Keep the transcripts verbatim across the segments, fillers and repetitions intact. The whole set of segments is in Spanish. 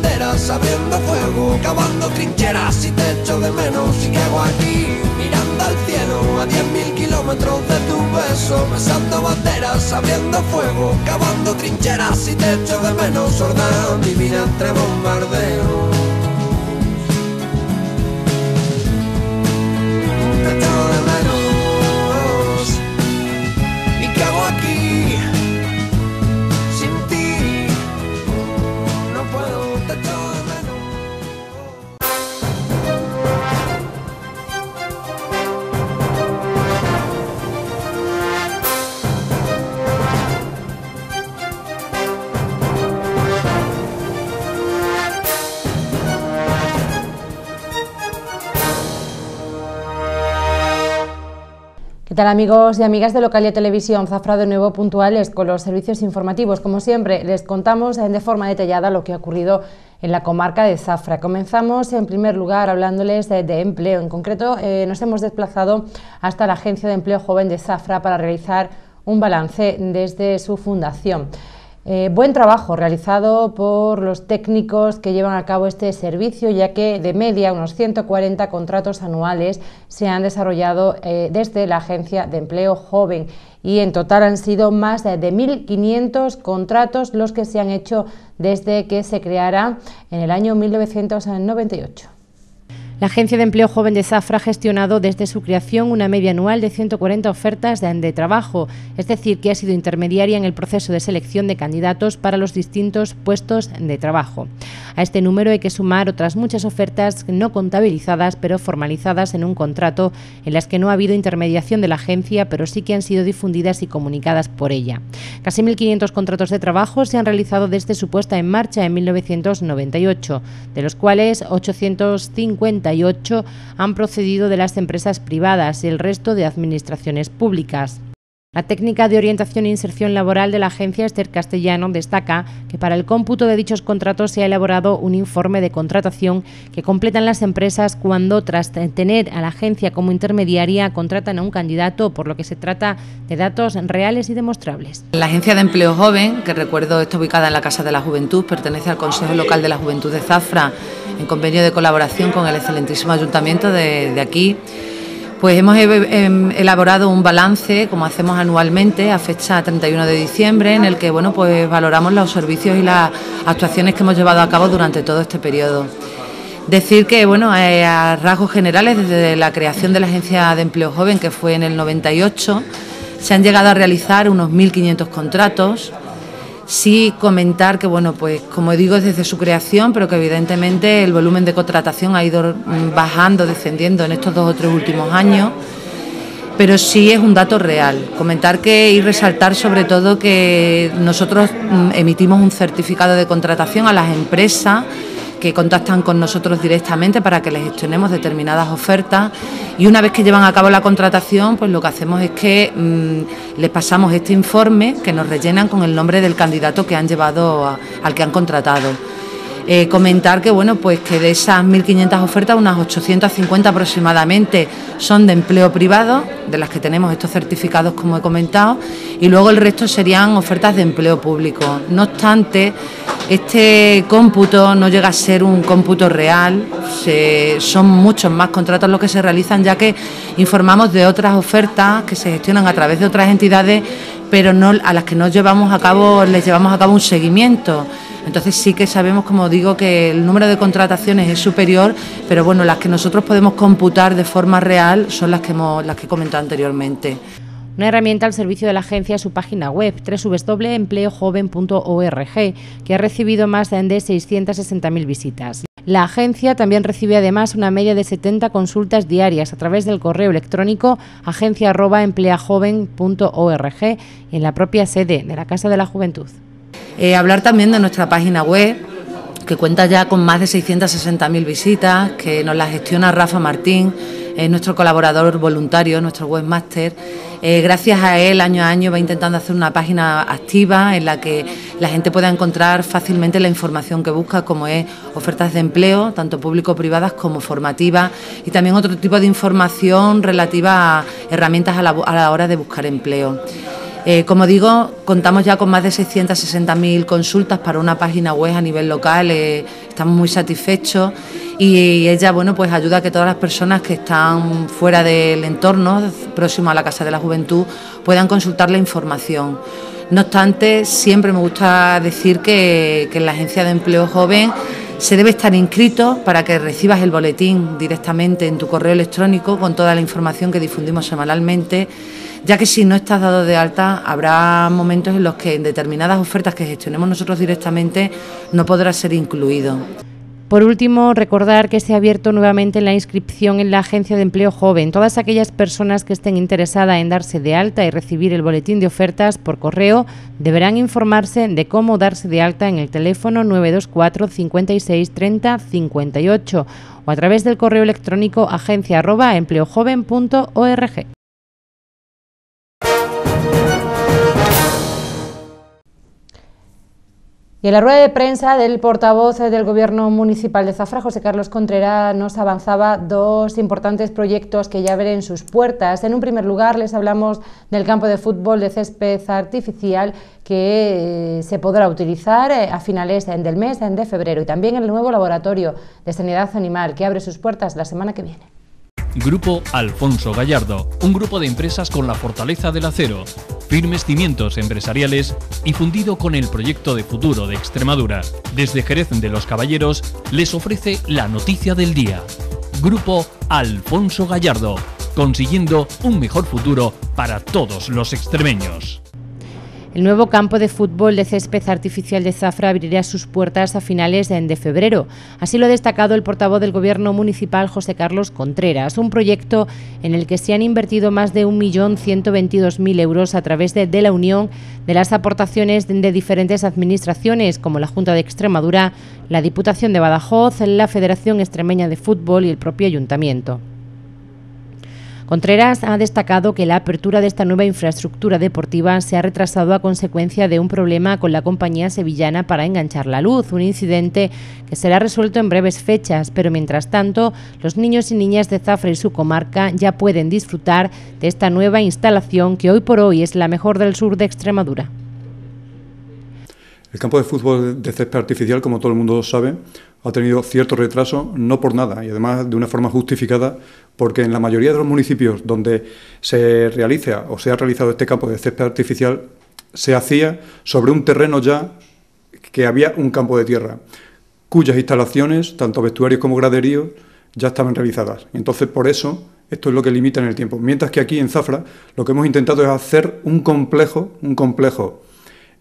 banderas, abriendo fuego, cavando trincheras. Si te echo de menos, y qué hago aquí, mirando al cielo, a diez mil kilómetros de tu beso, besando banderas, abriendo fuego, cavando trincheras. Si te echo de menos, horda divina entre bombardeos. Te echo de menos, y qué hago aquí. ¿Qué tal, amigos y amigas de Localia televisión? Zafra de nuevo puntuales con los servicios informativos. Como siempre, les contamos de forma detallada lo que ha ocurrido en la comarca de Zafra. Comenzamos en primer lugar hablándoles de, de empleo. En concreto, eh, nos hemos desplazado hasta la Agencia de Empleo Joven de Zafra para realizar un balance desde su fundación. Eh, buen trabajo realizado por los técnicos que llevan a cabo este servicio, ya que de media unos ciento cuarenta contratos anuales se han desarrollado eh, desde la Agencia de Empleo Joven, y en total han sido más de mil quinientos contratos los que se han hecho desde que se creara en el año mil novecientos noventa y ocho. La Agencia de Empleo Joven de Zafra ha gestionado desde su creación una media anual de ciento cuarenta ofertas de, de trabajo, es decir, que ha sido intermediaria en el proceso de selección de candidatos para los distintos puestos de trabajo. A este número hay que sumar otras muchas ofertas no contabilizadas, pero formalizadas en un contrato, en las que no ha habido intermediación de la agencia, pero sí que han sido difundidas y comunicadas por ella. Casi mil quinientos contratos de trabajo se han realizado desde su puesta en marcha en mil novecientos noventa y ocho, de los cuales ochocientos cincuenta y ocho han procedido de las empresas privadas y el resto de administraciones públicas. La técnica de orientación e inserción laboral de la agencia, Esther Castellano, destaca que para el cómputo de dichos contratos se ha elaborado un informe de contratación que completan las empresas cuando, tras tener a la agencia como intermediaria, contratan a un candidato, por lo que se trata de datos reales y demostrables. La Agencia de Empleo Joven, que recuerdo está ubicada en la Casa de la Juventud, pertenece al Consejo Local de la Juventud de Zafra, en convenio de colaboración con el excelentísimo ayuntamiento de, de aquí. Pues hemos elaborado un balance, como hacemos anualmente, a fecha treinta y uno de diciembre, en el que bueno, pues valoramos los servicios y las actuaciones que hemos llevado a cabo durante todo este periodo. Decir que, bueno, a rasgos generales, desde la creación de la Agencia de Empleo Joven, que fue en el noventa y ocho, se han llegado a realizar unos mil quinientos contratos. Sí comentar que, bueno, pues como digo, es desde su creación, pero que evidentemente el volumen de contratación ha ido bajando, descendiendo en estos dos o tres últimos años, pero sí es un dato real. Comentar que y resaltar sobre todo que nosotros emitimos un certificado de contratación a las empresas que contactan con nosotros directamente para que les gestionemos determinadas ofertas, y una vez que llevan a cabo la contratación, pues lo que hacemos es que mmm, les pasamos este informe que nos rellenan con el nombre del candidato que han llevado a, al que han contratado. Eh, comentar que bueno, pues que de esas mil quinientas ofertas, unas ochocientas cincuenta aproximadamente son de empleo privado, de las que tenemos estos certificados como he comentado, y luego el resto serían ofertas de empleo público. No obstante, este cómputo no llega a ser un cómputo real, se, son muchos más contratos los que se realizan, ya que informamos de otras ofertas que se gestionan a través de otras entidades, pero no, a las que no llevamos a cabo, les llevamos a cabo un seguimiento. Entonces sí que sabemos, como digo, que el número de contrataciones es superior, pero bueno, las que nosotros podemos computar de forma real son las que hemos, las que he comentado anteriormente. Una herramienta al servicio de la agencia es su página web, doble u doble u doble u punto empleo joven punto org, que ha recibido más de seiscientas sesenta mil visitas. La agencia también recibe además una media de setenta consultas diarias a través del correo electrónico agencia arroba empleajoven punto org y en la propia sede de la Casa de la Juventud. Eh, hablar también de nuestra página web, que cuenta ya con más de seiscientas sesenta mil visitas, que nos la gestiona Rafa Martín, es nuestro colaborador voluntario, nuestro webmaster. Eh, gracias a él, año a año, va intentando hacer una página activa en la que la gente pueda encontrar fácilmente la información que busca, como es ofertas de empleo, tanto público-privadas como formativas, y también otro tipo de información relativa a herramientas a la, a la hora de buscar empleo. Eh, como digo, contamos ya con más de seiscientas sesenta mil consultas para una página web a nivel local, eh, estamos muy satisfechos y ella, bueno, pues ayuda a que todas las personas que están fuera del entorno, próximo a la Casa de la Juventud, puedan consultar la información. No obstante, siempre me gusta decir que, que en la Agencia de Empleo Joven se debe estar inscrito para que recibas el boletín directamente en tu correo electrónico con toda la información que difundimos semanalmente, ya que si no estás dado de alta habrá momentos en los que en determinadas ofertas que gestionemos nosotros directamente no podrás ser incluido. Por último, recordar que se ha abierto nuevamente la inscripción en la Agencia de Empleo Joven. Todas aquellas personas que estén interesadas en darse de alta y recibir el boletín de ofertas por correo deberán informarse de cómo darse de alta en el teléfono nueve dos cuatro cincuenta y seis treinta cincuenta y ocho o a través del correo electrónico agencia arroba empleojoven punto org. Y en la rueda de prensa del portavoz del Gobierno Municipal de Zafra, José Carlos Contreras, nos avanzaba dos importantes proyectos que ya abren sus puertas. En un primer lugar, les hablamos del campo de fútbol de césped artificial que se podrá utilizar a finales del mes de febrero, y también el nuevo laboratorio de sanidad animal que abre sus puertas la semana que viene. Grupo Alfonso Gallardo, un grupo de empresas con la fortaleza del acero, firmes cimientos empresariales y fundido con el proyecto de futuro de Extremadura. Desde Jerez de los Caballeros les ofrece la noticia del día. Grupo Alfonso Gallardo, consiguiendo un mejor futuro para todos los extremeños. El nuevo campo de fútbol de césped artificial de Zafra abrirá sus puertas a finales de febrero. Así lo ha destacado el portavoz del Gobierno Municipal, José Carlos Contreras, un proyecto en el que se han invertido más de un millón ciento veintidós mil euros a través de, de la unión de las aportaciones de, de diferentes administraciones, como la Junta de Extremadura, la Diputación de Badajoz, la Federación Extremeña de Fútbol y el propio Ayuntamiento. Contreras ha destacado que la apertura de esta nueva infraestructura deportiva se ha retrasado a consecuencia de un problema con la compañía sevillana para enganchar la luz, un incidente que será resuelto en breves fechas, pero mientras tanto los niños y niñas de Zafra y su comarca ya pueden disfrutar de esta nueva instalación que hoy por hoy es la mejor del sur de Extremadura. El campo de fútbol de césped artificial, como todo el mundo sabe, ha tenido cierto retraso, no por nada, y además de una forma justificada, porque en la mayoría de los municipios donde se realiza o se ha realizado este campo de césped artificial, se hacía sobre un terreno ya que había un campo de tierra, cuyas instalaciones, tanto vestuarios como graderíos, ya estaban realizadas. Entonces, por eso, esto es lo que limita en el tiempo. Mientras que aquí en Zafra, lo que hemos intentado es hacer un complejo, un complejo,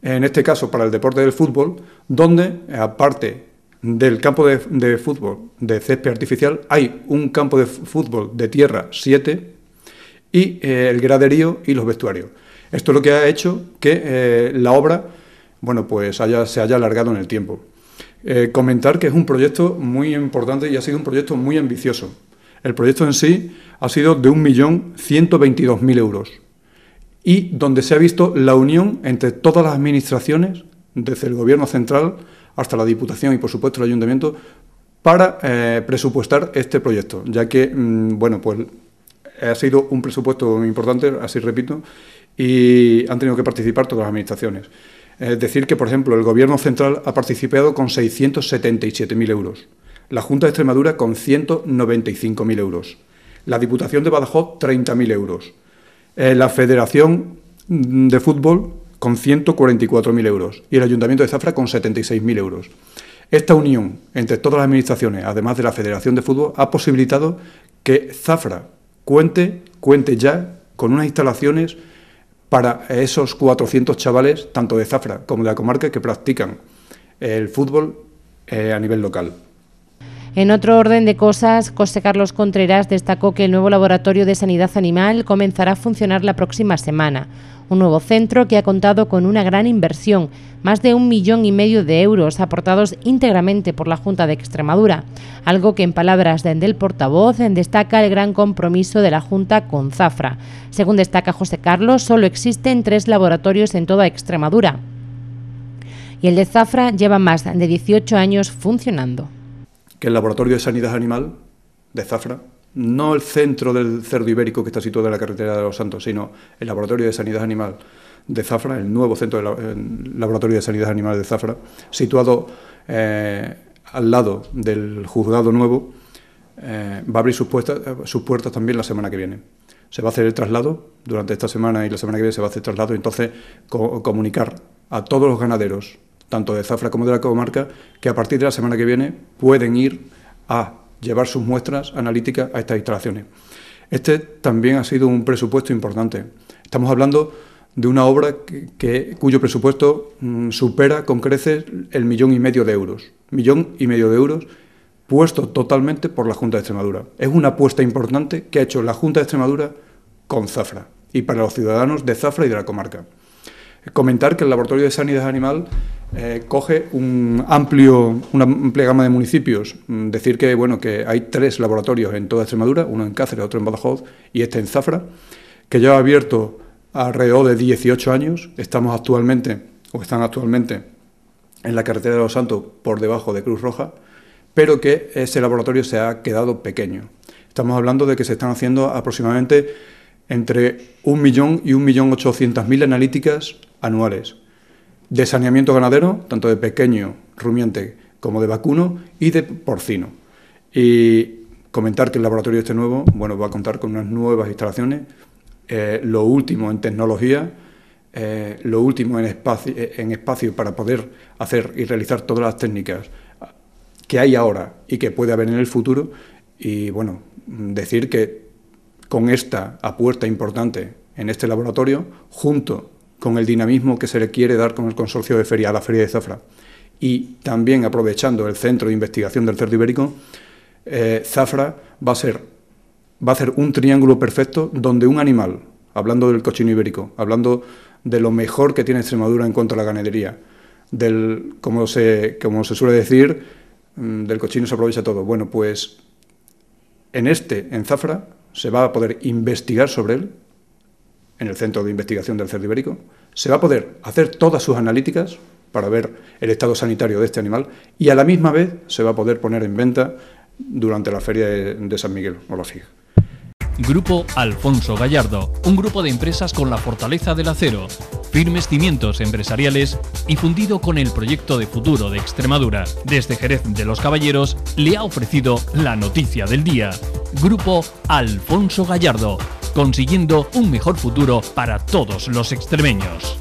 en este caso para el deporte del fútbol, donde, aparte del campo de, de fútbol de césped artificial, hay un campo de fútbol de tierra siete y eh, el graderío y los vestuarios. Esto es lo que ha hecho que eh, la obra, bueno, pues haya, se haya alargado en el tiempo. Eh, comentar que es un proyecto muy importante y ha sido un proyecto muy ambicioso. El proyecto en sí ha sido de un millón ciento veintidós mil euros. Y donde se ha visto la unión entre todas las administraciones, desde el Gobierno central hasta la Diputación y, por supuesto, el Ayuntamiento, para eh, presupuestar este proyecto, ya que, mmm, bueno, pues ha sido un presupuesto importante, así repito, y han tenido que participar todas las administraciones. Es decir que, por ejemplo, el Gobierno central ha participado con seiscientos setenta y siete mil euros, la Junta de Extremadura con ciento noventa y cinco mil euros, la Diputación de Badajoz treinta mil euros, la Federación de Fútbol con ciento cuarenta y cuatro mil euros y el Ayuntamiento de Zafra con setenta y seis mil euros. Esta unión entre todas las administraciones, además de la Federación de Fútbol, ha posibilitado que Zafra cuente, cuente ya con unas instalaciones para esos cuatrocientos chavales, tanto de Zafra como de la comarca, que practican el fútbol eh, a nivel local. En otro orden de cosas, José Carlos Contreras destacó que el nuevo laboratorio de sanidad animal comenzará a funcionar la próxima semana. Un nuevo centro que ha contado con una gran inversión, más de un millón y medio de euros aportados íntegramente por la Junta de Extremadura, algo que en palabras del portavoz destaca el gran compromiso de la Junta con Zafra. Según destaca José Carlos, solo existen tres laboratorios en toda Extremadura y el de Zafra lleva más de dieciocho años funcionando. Que el Laboratorio de Sanidad Animal de Zafra, no el centro del cerdo ibérico que está situado en la carretera de Los Santos, sino el Laboratorio de Sanidad Animal de Zafra, el nuevo centro del Laboratorio de Sanidad Animal de Zafra, situado eh, al lado del juzgado nuevo, eh, va a abrir sus puertas, sus puertas también la semana que viene. Se va a hacer el traslado, durante esta semana y la semana que viene se va a hacer el traslado, y entonces co comunicar a todos los ganaderos, tanto de Zafra como de la comarca, que a partir de la semana que viene pueden ir a llevar sus muestras analíticas a estas instalaciones. Este también ha sido un presupuesto importante. Estamos hablando de una obra que, que, cuyo presupuesto mmm, supera con creces el millón y medio de euros. Millón y medio de euros puesto totalmente por la Junta de Extremadura. Es una apuesta importante que ha hecho la Junta de Extremadura con Zafra y para los ciudadanos de Zafra y de la comarca. Comentar que el Laboratorio de Sanidad Animal eh, coge un amplio, una amplia gama de municipios. Decir que, bueno, que hay tres laboratorios en toda Extremadura, uno en Cáceres, otro en Badajoz y este en Zafra, que ya ha abierto alrededor de dieciocho años. Estamos actualmente, o están actualmente, en la carretera de Los Santos, por debajo de Cruz Roja, pero que ese laboratorio se ha quedado pequeño. Estamos hablando de que se están haciendo aproximadamente entre un millón y un millón ochocientas mil analíticas anuales de saneamiento ganadero, tanto de pequeño rumiante como de vacuno y de porcino. Y comentar que el laboratorio este nuevo, bueno, va a contar con unas nuevas instalaciones, eh, lo último en tecnología, eh, lo último en espacio, en espacio para poder hacer y realizar todas las técnicas que hay ahora y que puede haber en el futuro. Y bueno, decir que con esta apuesta importante en este laboratorio, junto con el dinamismo que se le quiere dar con el consorcio de feria a la feria de Zafra y también aprovechando el centro de investigación del cerdo ibérico, eh, Zafra va a ser, va a ser un triángulo perfecto donde un animal, hablando del cochino ibérico, hablando de lo mejor que tiene Extremadura en cuanto a la ganadería, del, como se, como se suele decir, del cochino se aprovecha todo. Bueno, pues en este, en Zafra, se va a poder investigar sobre él, en el Centro de Investigación del Cerdo Ibérico, se va a poder hacer todas sus analíticas para ver el estado sanitario de este animal y a la misma vez se va a poder poner en venta durante la Feria de, de San Miguel o la FIG. Grupo Alfonso Gallardo, un grupo de empresas con la fortaleza del acero, firmes cimientos empresariales y fundido con el proyecto de futuro de Extremadura. Desde Jerez de los Caballeros le ha ofrecido la noticia del día. Grupo Alfonso Gallardo, consiguiendo un mejor futuro para todos los extremeños.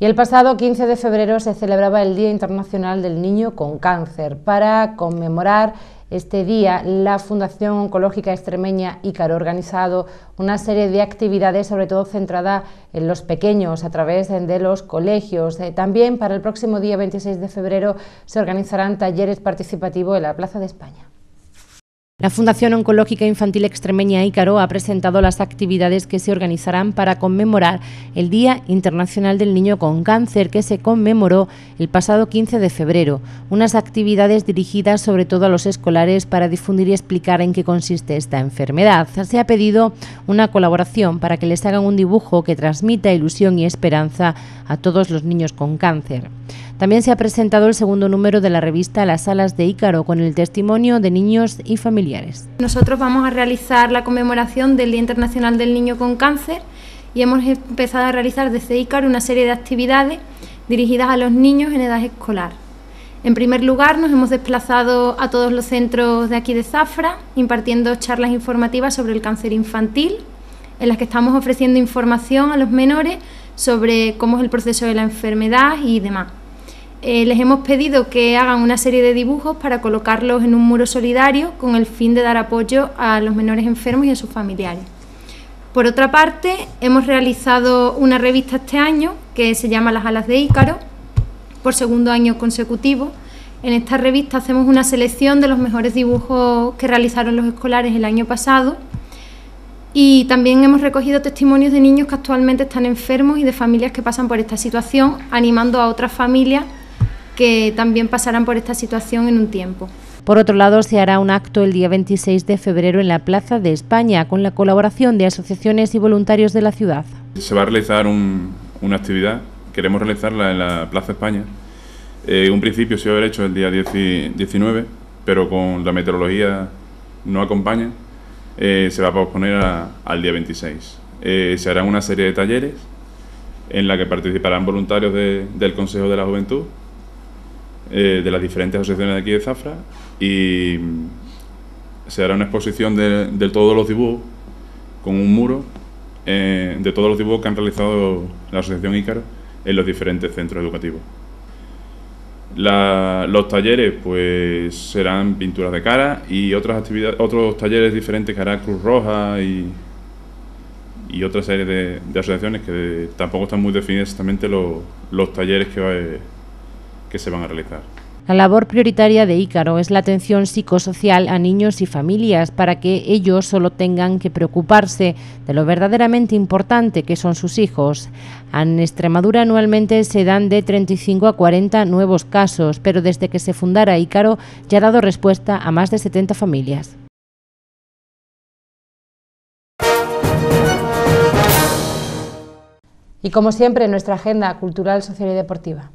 Y el pasado quince de febrero se celebraba el Día Internacional del Niño con Cáncer. Para conmemorar este día, la Fundación Oncológica Extremeña Ícaro ha organizado una serie de actividades, sobre todo centrada en los pequeños, a través de los colegios. También para el próximo día veintiséis de febrero se organizarán talleres participativos en la Plaza de España. La Fundación Oncológica Infantil Extremeña Ícaro ha presentado las actividades que se organizarán para conmemorar el Día Internacional del Niño con Cáncer, que se conmemoró el pasado quince de febrero. Unas actividades dirigidas sobre todo a los escolares para difundir y explicar en qué consiste esta enfermedad. Se ha pedido una colaboración para que les hagan un dibujo que transmita ilusión y esperanza a todos los niños con cáncer. También se ha presentado el segundo número de la revista Las Alas de Ícaro, con el testimonio de niños y familiares. Nosotros vamos a realizar la conmemoración del Día Internacional del Niño con Cáncer y hemos empezado a realizar desde Ícaro una serie de actividades dirigidas a los niños en edad escolar. En primer lugar, nos hemos desplazado a todos los centros de aquí de Zafra, impartiendo charlas informativas sobre el cáncer infantil, en las que estamos ofreciendo información a los menores sobre cómo es el proceso de la enfermedad y demás. Eh, les hemos pedido que hagan una serie de dibujos para colocarlos en un muro solidario con el fin de dar apoyo a los menores enfermos y a sus familiares. Por otra parte, hemos realizado una revista este año que se llama Las Alas de Ícaro, por segundo año consecutivo. En esta revista hacemos una selección de los mejores dibujos que realizaron los escolares el año pasado y también hemos recogido testimonios de niños que actualmente están enfermos y de familias que pasan por esta situación, animando a otras familias que también pasarán por esta situación en un tiempo. Por otro lado, se hará un acto el día veintiséis de febrero en la Plaza de España, con la colaboración de asociaciones y voluntarios de la ciudad. Se va a realizar un, una actividad, queremos realizarla en la Plaza España. En eh, un principio se iba a haber hecho el día diecinueve, pero con la meteorología no acompaña, eh, se va a posponer a, al día veintiséis. eh, se harán una serie de talleres en la que participarán voluntarios de, del Consejo de la Juventud, eh, de las diferentes asociaciones de aquí de Zafra, y se hará una exposición de, de todos los dibujos, con un muro eh, de todos los dibujos que han realizado la Asociación Ícaro en los diferentes centros educativos. La, los talleres pues serán pinturas de cara y otras actividades, otros talleres diferentes que hará Cruz Roja y, y otra serie de, de asociaciones que de, tampoco están muy definidos exactamente los, los talleres que, va a, que se van a realizar. La labor prioritaria de Ícaro es la atención psicosocial a niños y familias para que ellos solo tengan que preocuparse de lo verdaderamente importante que son sus hijos. En Extremadura anualmente se dan de treinta y cinco a cuarenta nuevos casos, pero desde que se fundara Ícaro ya ha dado respuesta a más de setenta familias. Y como siempre, nuestra agenda cultural, social y deportiva.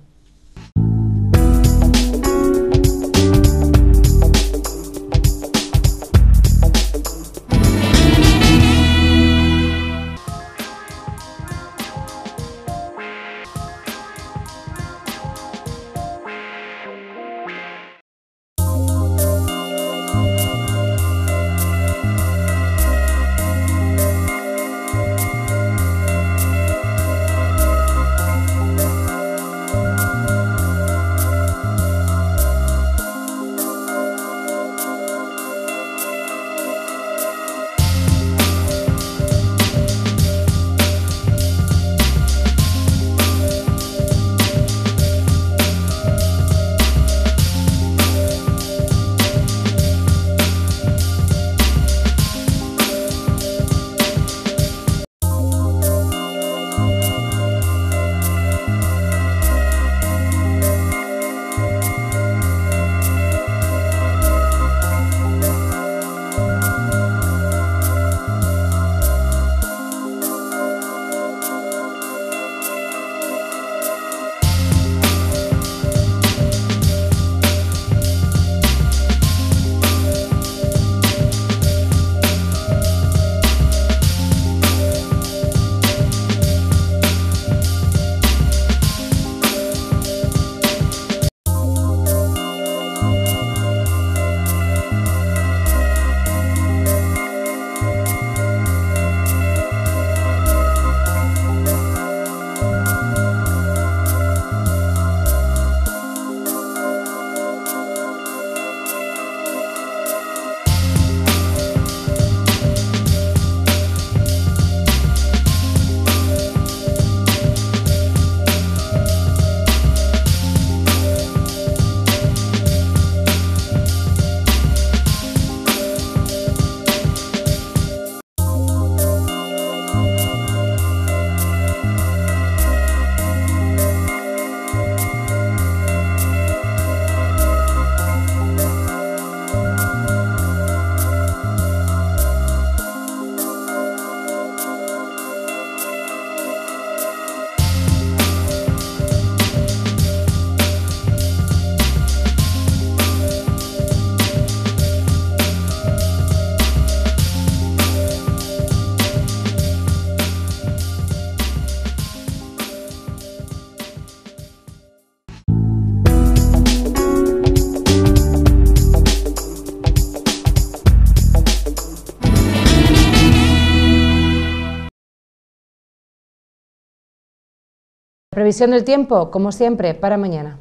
Previsión del tiempo, como siempre, para mañana.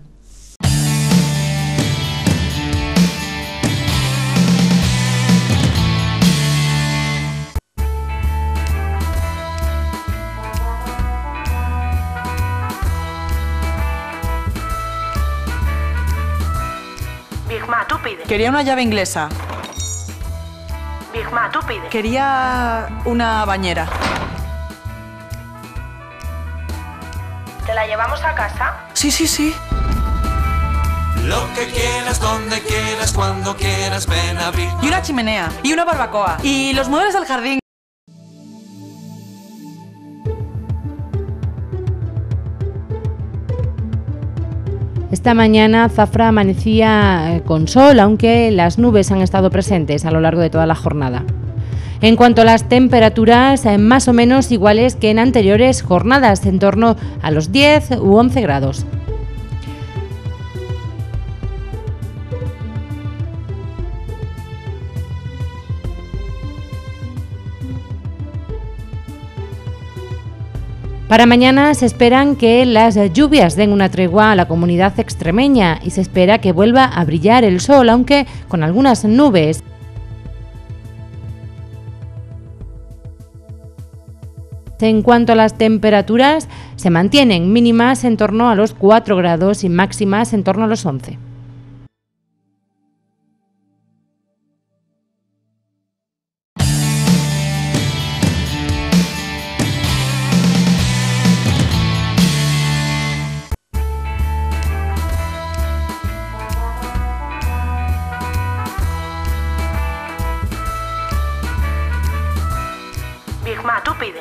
Big Ma, tú pide. Quería una llave inglesa. Big Ma, tú pide. Quería una bañera. ¿Te la llevamos a casa? Sí, sí, sí. Lo que quieras, donde quieras, cuando quieras, ven a Big Ma. Y una chimenea, y una barbacoa, y los muebles del jardín. Esta mañana Zafra amanecía con sol, aunque las nubes han estado presentes a lo largo de toda la jornada. En cuanto a las temperaturas, más o menos iguales que en anteriores jornadas, en torno a los diez u once grados. Para mañana se esperan que las lluvias den una tregua a la comunidad extremeña y se espera que vuelva a brillar el sol, aunque con algunas nubes. En cuanto a las temperaturas, se mantienen mínimas en torno a los cuatro grados y máximas en torno a los once.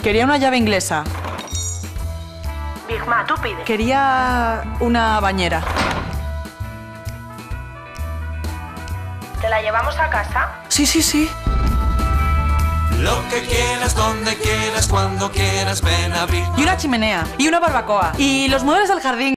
Quería una llave inglesa. Big Ma, tú pide. Quería una bañera. ¿Te la llevamos a casa? Sí, sí, sí. Lo que quieras, donde quieras, cuando quieras, ven a abrir. Y una chimenea, y una barbacoa, y los muebles del jardín.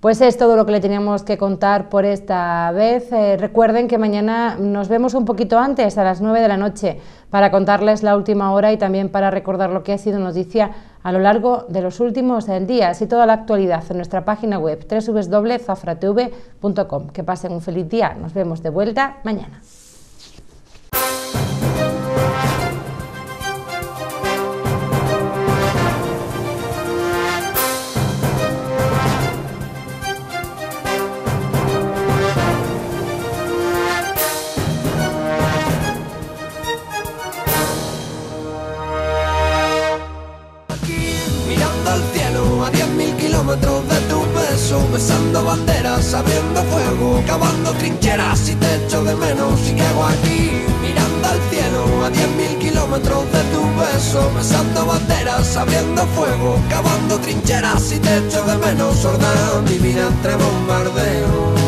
Pues es todo lo que le teníamos que contar por esta vez. Eh, recuerden que mañana nos vemos un poquito antes, a las nueve de la noche, para contarles la última hora y también para recordar lo que ha sido noticia a lo largo de los últimos días y toda la actualidad en nuestra página web doble u doble u doble u punto zafra t v punto com. Que pasen un feliz día. Nos vemos de vuelta mañana. De tu beso, besando banderas, abriendo fuego, cavando trincheras y te echo de menos. Y que hago aquí, mirando al cielo, a diez mil kilómetros de tu beso, besando banderas, abriendo fuego, cavando trincheras y te echo de menos. Sorda divina entre bombardeos.